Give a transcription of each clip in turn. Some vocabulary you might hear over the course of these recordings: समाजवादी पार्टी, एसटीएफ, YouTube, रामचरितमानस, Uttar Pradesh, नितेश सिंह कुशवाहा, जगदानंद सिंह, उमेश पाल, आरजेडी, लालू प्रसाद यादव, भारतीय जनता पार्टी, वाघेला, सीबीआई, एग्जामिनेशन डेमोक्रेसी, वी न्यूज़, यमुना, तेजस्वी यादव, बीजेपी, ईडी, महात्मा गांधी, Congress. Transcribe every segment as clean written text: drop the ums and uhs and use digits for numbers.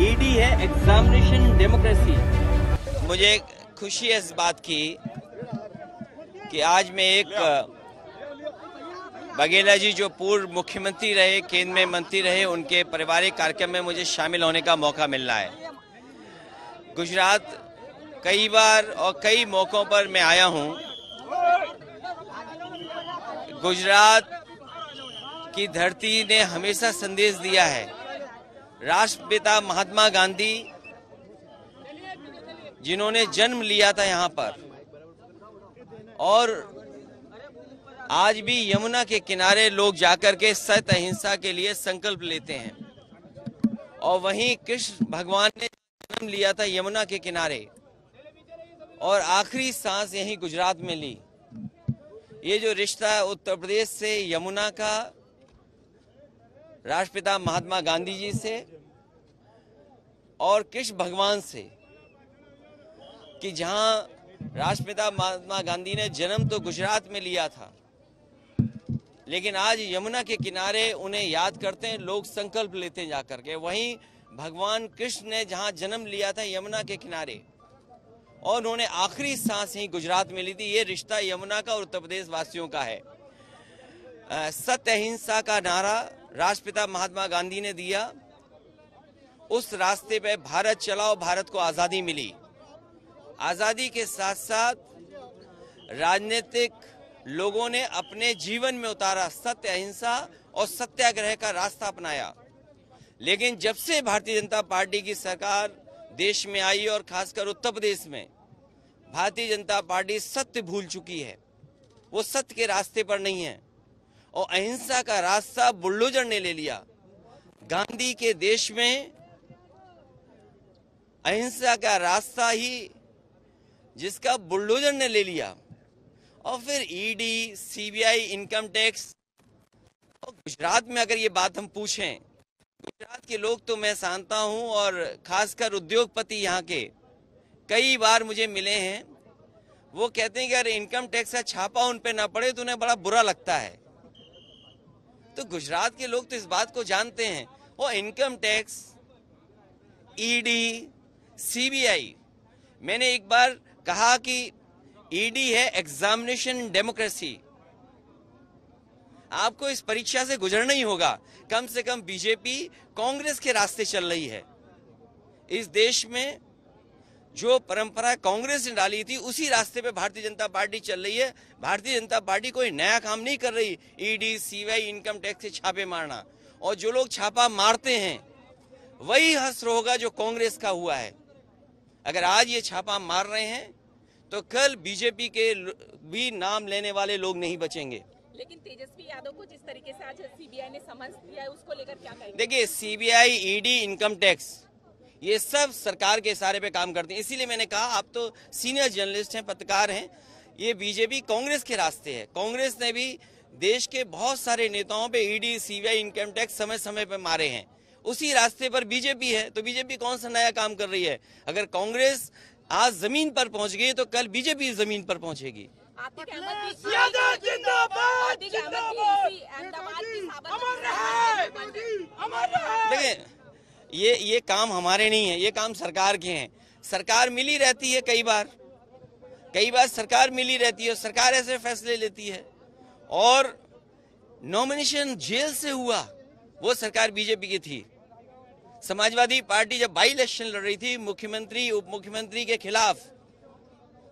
ईडी है एग्जामिनेशन डेमोक्रेसी। मुझे खुशी है इस बात की कि आज मैं एक वाघेला जी जो पूर्व मुख्यमंत्री रहे, केंद्र में मंत्री रहे, उनके पारिवारिक कार्यक्रम में मुझे शामिल होने का मौका मिल रहा है। गुजरात कई बार और कई मौकों पर मैं आया हूं। गुजरात की धरती ने हमेशा संदेश दिया है। राष्ट्रपिता महात्मा गांधी जिन्होंने जन्म लिया था यहाँ पर, और आज भी यमुना के किनारे लोग जाकर के सत्य अहिंसा के लिए संकल्प लेते हैं, और वहीं कृष्ण भगवान ने जन्म लिया था यमुना के किनारे और आखिरी सांस यहीं गुजरात में ली। ये जो रिश्ता उत्तर प्रदेश से, यमुना का, राष्ट्रपिता महात्मा गांधी जी से और कृष्ण भगवान से, कि जहां राष्ट्रपिता महात्मा गांधी ने जन्म तो गुजरात में लिया था, लेकिन आज यमुना के किनारे उन्हें याद करते हैं लोग, संकल्प लेते हैं जाकर के। वहीं भगवान कृष्ण ने जहां जन्म लिया था यमुना के किनारे, और उन्होंने आखिरी सांस ही गुजरात में ली थी। ये रिश्ता यमुना का और उत्तर प्रदेश वासियों का है। सत्य अहिंसा का नारा राष्ट्रपिता महात्मा गांधी ने दिया, उस रास्ते पे भारत चलाओ, भारत को आज़ादी मिली। आज़ादी के साथ साथ राजनीतिक लोगों ने अपने जीवन में उतारा सत्य अहिंसा और सत्याग्रह का रास्ता अपनाया। लेकिन जब से भारतीय जनता पार्टी की सरकार देश में आई और खासकर उत्तर प्रदेश में, भारतीय जनता पार्टी सत्य भूल चुकी है। वो सत्य के रास्ते पर नहीं है और अहिंसा का रास्ता बुलडोजर ने ले लिया। गांधी के देश में अहिंसा का रास्ता ही जिसका बुलडोजर ने ले लिया, और फिर ईडी, सीबीआई, इनकम टैक्स। और गुजरात में अगर ये बात हम पूछें, गुजरात के लोग तो मैं जानता हूं और खासकर उद्योगपति यहाँ के कई बार मुझे मिले हैं, वो कहते हैं कि अगर इनकम टैक्स का छापा उन पे ना पड़े तो उन्हें बड़ा बुरा लगता है। तो गुजरात के लोग तो इस बात को जानते हैं। वो इनकम टैक्स, ईडी, सीबीआई, मैंने एक बार कहा कि ईडी है एग्जामिनेशन डेमोक्रेसी। आपको इस परीक्षा से गुजरना ही होगा। कम से कम बीजेपी कांग्रेस के रास्ते चल रही है। इस देश में जो परंपरा कांग्रेस ने डाली थी, उसी रास्ते पे भारतीय जनता पार्टी चल रही है। भारतीय जनता पार्टी कोई नया काम नहीं कर रही। ईडी, सीबीआई, इनकम टैक्स से छापे मारना, और जो लोग छापा मारते हैं वही हश्र होगा जो कांग्रेस का हुआ है। अगर आज ये छापा मार रहे हैं तो कल बीजेपी के भी नाम लेने वाले लोग नहीं बचेंगे। लेकिन तेजस्वी यादव को जिस तरीके से आज सीबीआई ने समझ दिया है, उसको लेकर क्या कहेंगे? देखिए, सीबीआई, ईडी, इनकम टैक्स, ये सब सरकार के इशारे पे काम करते हैं। इसीलिए मैंने कहा, आप तो सीनियर जर्नलिस्ट हैं, पत्रकार हैं, ये बीजेपी कांग्रेस के रास्ते है। कांग्रेस ने भी देश के बहुत सारे नेताओं पे ईडी, सीबीआई, इनकम टैक्स समय समय पर मारे हैं। उसी रास्ते पर बीजेपी है। तो बीजेपी कौन सा नया काम कर रही है? अगर कांग्रेस आज जमीन पर पहुंच गई तो कल बीजेपी जमीन पर पहुंचेगी। देखिए, ये काम हमारे नहीं है, ये काम सरकार के हैं। सरकार मिली रहती है, कई बार सरकार मिली रहती है और सरकार ऐसे फैसले लेती है। और नॉमिनेशन जेल से हुआ, वो सरकार बीजेपी की थी। समाजवादी पार्टी जब बाई इलेक्शन लड़ रही थी मुख्यमंत्री, उप मुख्यमंत्री के खिलाफ,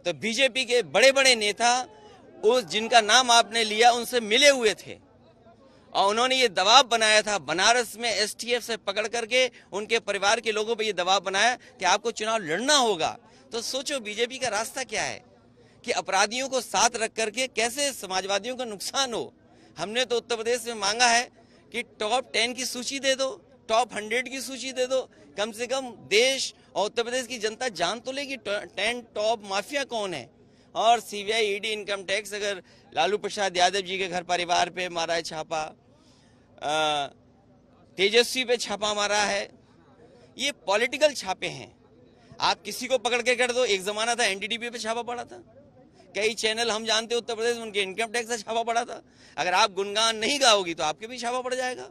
तो बीजेपी के बड़े बड़े नेता, उस जिनका नाम आपने लिया, उनसे मिले हुए थे और उन्होंने ये दबाव बनाया था। बनारस में एसटीएफ से पकड़ करके उनके परिवार के लोगों पे ये दबाव बनाया कि आपको चुनाव लड़ना होगा। तो सोचो बीजेपी का रास्ता क्या है, कि अपराधियों को साथ रख करके कैसे समाजवादियों का नुकसान हो। हमने तो उत्तर प्रदेश में मांगा है कि टॉप 10 की सूची दे दो, टॉप 100 की सूची दे दो। कम से कम देश और उत्तर प्रदेश की जनता जान तो लेगी 10 टॉप माफिया कौन है। और सीबीआई, ईडी, इनकम टैक्स, अगर लालू प्रसाद यादव जी के घर परिवार पे मारा है छापा, तेजस्वी पे छापा मारा है, ये पॉलिटिकल छापे हैं। आप किसी को पकड़ के कर दो। एक जमाना था एनडीडीपी पे छापा पड़ा था, कई चैनल हम जानते उत्तर प्रदेश उनके इनकम टैक्स का छापा पड़ा था। अगर आप गुणगान नहीं गाओगी तो आपके भी छापा पड़ जाएगा।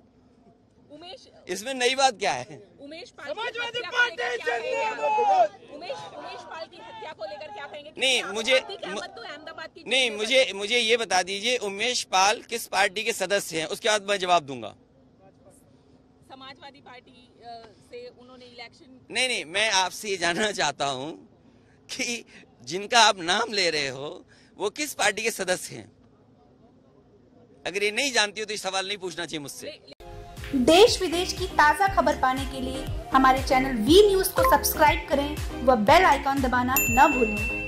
उमेश, इसमें नई बात क्या है? उमेश पाल समाजवादी पार्टी, उमेश पाल की हत्या को लेकर क्या कहेंगे? नहीं मुझे मुझे ये बता दीजिए उमेश पाल किस पार्टी के सदस्य हैं, उसके बाद मैं जवाब दूंगा। समाजवादी पार्टी से उन्होंने इलेक्शन। नहीं, मैं आपसे ये जानना चाहता हूँ कि जिनका आप नाम ले रहे हो वो किस पार्टी के सदस्य हैं? अगर ये नहीं जानती हो तो ये सवाल नहीं पूछना चाहिए मुझसे। देश विदेश की ताज़ा खबर पाने के लिए हमारे चैनल वी न्यूज़ को सब्सक्राइब करें व बेल आइकॉन दबाना न भूलें।